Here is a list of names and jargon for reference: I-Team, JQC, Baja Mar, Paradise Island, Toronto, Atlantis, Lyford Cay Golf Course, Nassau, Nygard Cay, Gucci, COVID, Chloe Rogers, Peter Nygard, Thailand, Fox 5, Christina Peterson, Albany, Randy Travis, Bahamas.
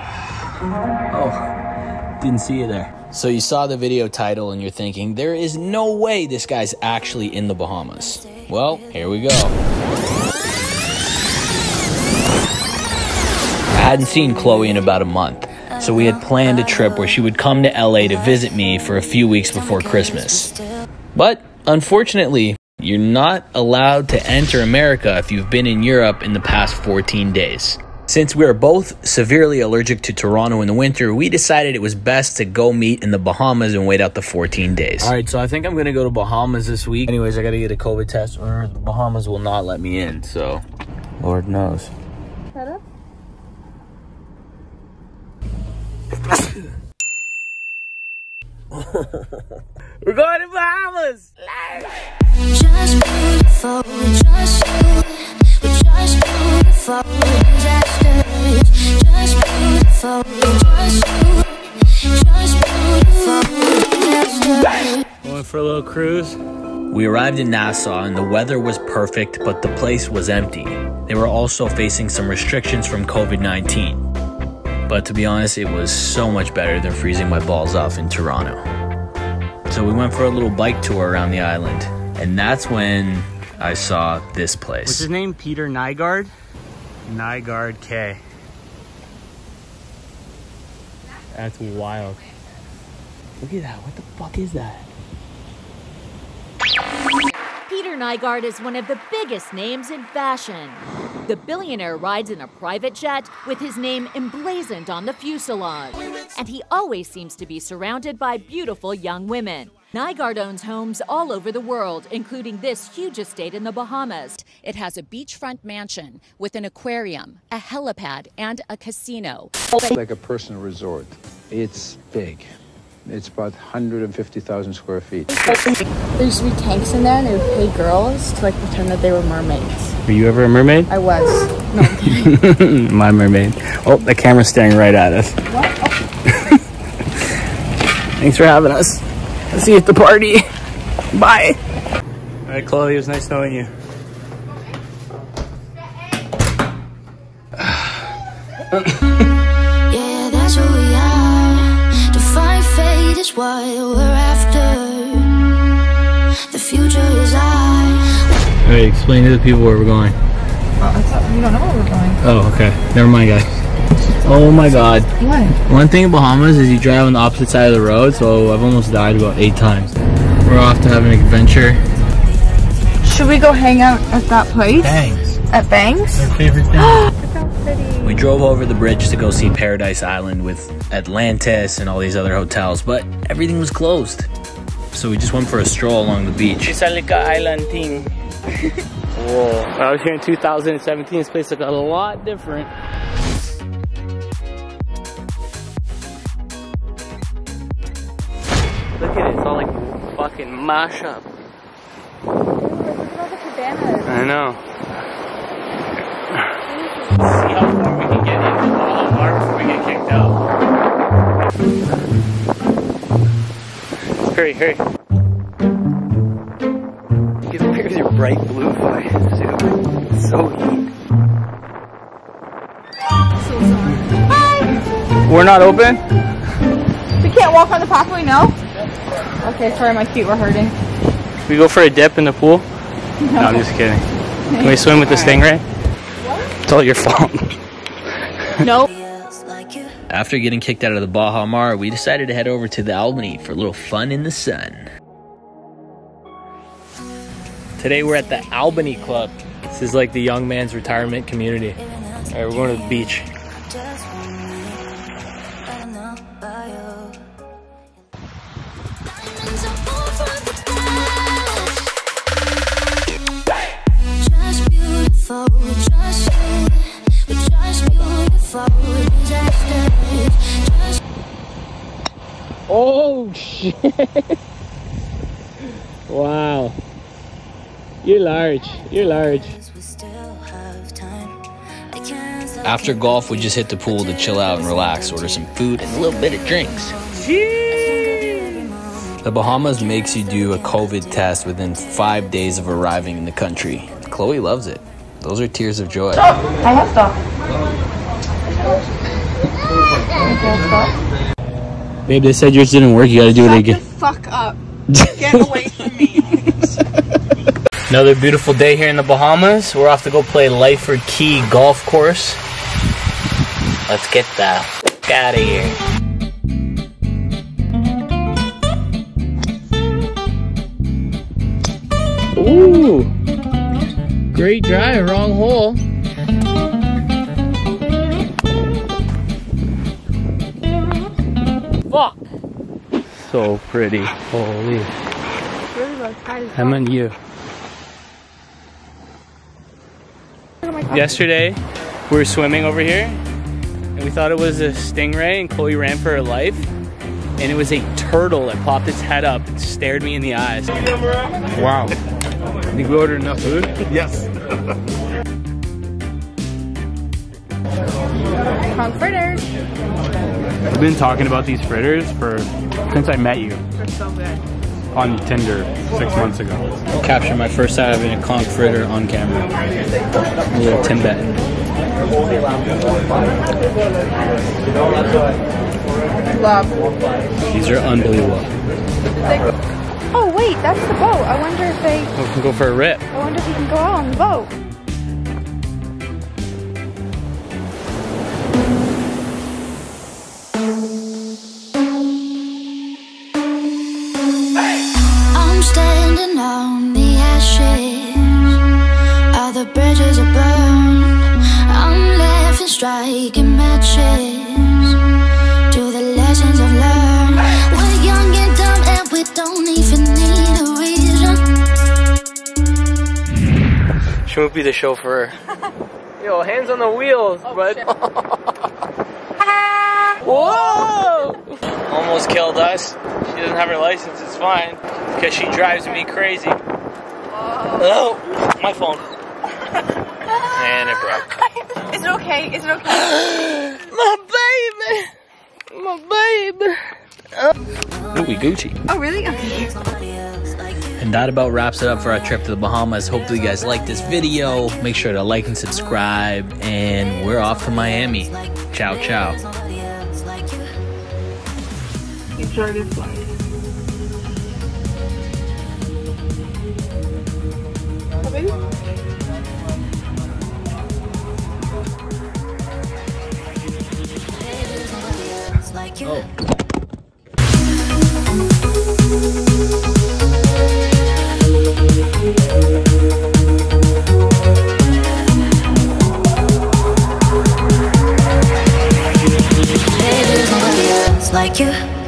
Oh, didn't see you there. So you saw the video title and you're thinking, there is no way this guy's actually in the Bahamas. Well, here we go. I hadn't seen Chloe in about a month, so we had planned a trip where she would come to LA to visit me for a few weeks before Christmas. But unfortunately, you're not allowed to enter America if you've been in Europe in the past 14 days. Since we are both severely allergic to Toronto in the winter, we decided it was best to go meet in the Bahamas and wait out the 14 days. All right, so I think I'm going to go to Bahamas this week. Anyways, I got to get a COVID test or the Bahamas will not let me in, so Lord knows. We're going to Bahamas! Just beautiful, just you. Just beautiful, just beautiful, just you. Just beautiful. Going for a little cruise. We arrived in Nassau and the weather was perfect, but the place was empty. They were also facing some restrictions from COVID-19. But to be honest, it was so much better than freezing my balls off in Toronto. So we went for a little bike tour around the island, and that's when I saw this place. What's his name? Peter Nygard? Nygard Cay. That's wild. Look at that. What the fuck is that? Peter Nygard is one of the biggest names in fashion. The billionaire rides in a private jet with his name emblazoned on the fuselage. And he always seems to be surrounded by beautiful young women. Nygard owns homes all over the world, including this huge estate in the Bahamas. It has a beachfront mansion with an aquarium, a helipad, and a casino. It's like a personal resort. It's big. It's about 150,000 square feet. There used to be tanks in there, and they would pay girls to like pretend that they were mermaids. Were you ever a mermaid? I was. No, I'm kidding. My mermaid. Oh, the camera's staring right at us. What? Oh. Thanks for having us. I'll see you at the party. Bye. All right, Chloe, it was nice knowing you. Yeah, that's who we are. Fate is what we're after. The future is ours. Alright, explain to the people where we're going. We don't know where we're going. Oh, okay. Never mind, guys. Oh my god. What? One thing in Bahamas is you drive on the opposite side of the road, so I've almost died about 8 times. We're off to have an adventure. Should we go hang out at that place? Bangs. At Bangs? My favorite thing. We drove over the bridge to go see Paradise Island with Atlantis and all these other hotels, but everything was closed. So we just went for a stroll along the beach. It's like an island thing. Whoa. When I was here in 2017, this place looked a lot different. Look at it, it's all like fucking mashup. Look at all the cabanas. I know. See how far we can get into the Baja Mar before we get kicked out. Hurry, hurry. Here's your bright blue fly, too. It's so heat. So sorry. Hi! We're not open? We can't walk on the pathway now? Okay, sorry, my feet were hurting. Can we go for a dip in the pool? No, I'm just kidding. Can we swim with the stingray? It's all your fault. Nope. After getting kicked out of the Baja Mar, we decided to head over to the Albany for a little fun in the sun. Today we're at the Albany Club. This is like the young man's retirement community. All right, we're going to the beach. Oh shit. Wow. You're large. You're large. After golf, we just hit the pool to chill out and relax, order some food and a little bit of drinks. Jeez. The Bahamas makes you do a COVID test within 5 days of arriving in the country. Chloe loves it. Those are tears of joy. Stop. I have stuff. Stop. Babe, they said yours didn't work. You gotta do it again. Shut the fuck up. Get away from me. Another beautiful day here in the Bahamas. We're off to go play Lyford Cay Golf Course. Let's get the fuck out of here. Ooh, great drive, wrong hole. Fuck. So pretty, holy. I'm on you. Yesterday, we were swimming over here, and we thought it was a stingray, and Chloe ran for her life. And it was a turtle that popped its head up and stared me in the eyes. Wow. Did we order enough food? Yes. Home fritters. I've been talking about these fritters since I met you. They're so good. On Tinder 6 months ago. I captured my first time having a conch fritter on camera. A little Timbet. Love. These are unbelievable. Oh wait, that's the boat. I wonder if they... We can go for a rip. I wonder if we can go out on the boat. I'm standing on the ashes. All the bridges are burned. I'm laughing, striking matches. I've learned. We're young and dumb and we don't even need a reason. She won't be the chauffeur. Yo, hands on the wheels, oh, bud. Whoa! Almost killed us. She doesn't have her license, it's fine. Because she drives me crazy. Whoa. Oh, my phone. And it broke. Is it okay? Is it okay? My baby! My babe. Oh, we Gucci. Oh, really? Okay. And that about wraps it up for our trip to the Bahamas. Hopefully you guys liked this video. Make sure to like and subscribe. And we're off to Miami. Ciao, ciao. Enjoy this life. Baby? Oh. Like you.